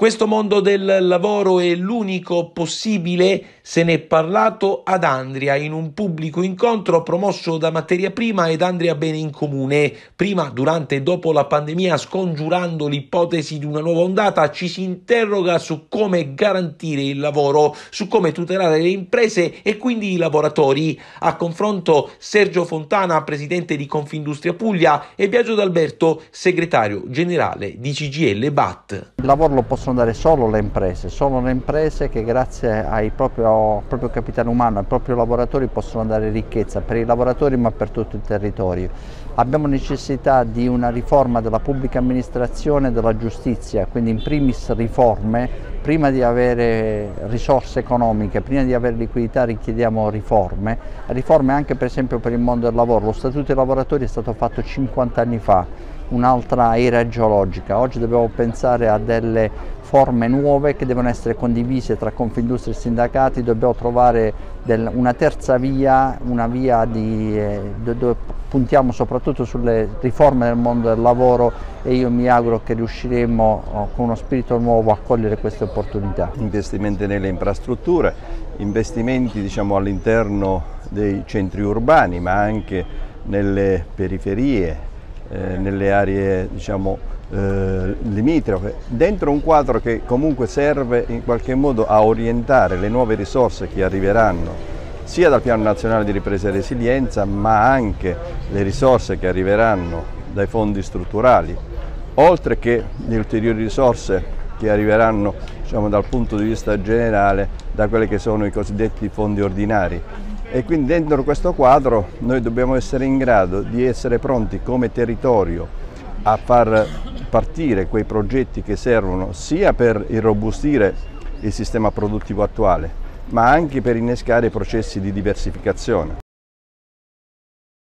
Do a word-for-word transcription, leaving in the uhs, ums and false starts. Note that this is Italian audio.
Questo mondo del lavoro è l'unico possibile, se ne è parlato ad Andria in un pubblico incontro promosso da Materia Prima ed Andria Bene in Comune. Prima, durante e dopo la pandemia, scongiurando l'ipotesi di una nuova ondata, ci si interroga su come garantire il lavoro, su come tutelare le imprese e quindi i lavoratori. A confronto Sergio Fontana, presidente di Confindustria Puglia, e Biagio D'Alberto, segretario generale di C G I L Bat. Il lavoro lo possono dare solo le imprese, sono le imprese che grazie ai proprio, proprio capitale umano, ai propri lavoratori possono dare ricchezza per i lavoratori ma per tutto il territorio. Abbiamo necessità di una riforma della pubblica amministrazione e della giustizia, quindi in primis riforme. Prima di avere risorse economiche, prima di avere liquidità richiediamo riforme, riforme anche per esempio per il mondo del lavoro. Lo Statuto dei lavoratori è stato fatto cinquanta anni fa, un'altra era geologica. Oggi dobbiamo pensare a delle forme nuove che devono essere condivise tra Confindustria e sindacati, dobbiamo trovare del, una terza via, una via di, eh, dove puntiamo soprattutto sulle riforme del mondo del lavoro, e io mi auguro che riusciremo oh, con uno spirito nuovo a cogliere queste opportunità. Investimenti nelle infrastrutture, investimenti diciamo, all'interno dei centri urbani ma anche nelle periferie, eh, nelle aree diciamo, Eh, limitrofe, dentro un quadro che comunque serve in qualche modo a orientare le nuove risorse che arriveranno sia dal Piano Nazionale di Ripresa e Resilienza ma anche le risorse che arriveranno dai fondi strutturali, oltre che le ulteriori risorse che arriveranno diciamo, dal punto di vista generale da quelli che sono i cosiddetti fondi ordinari. E quindi dentro questo quadro noi dobbiamo essere in grado di essere pronti come territorio a far partire quei progetti che servono sia per irrobustire il sistema produttivo attuale, ma anche per innescare processi di diversificazione.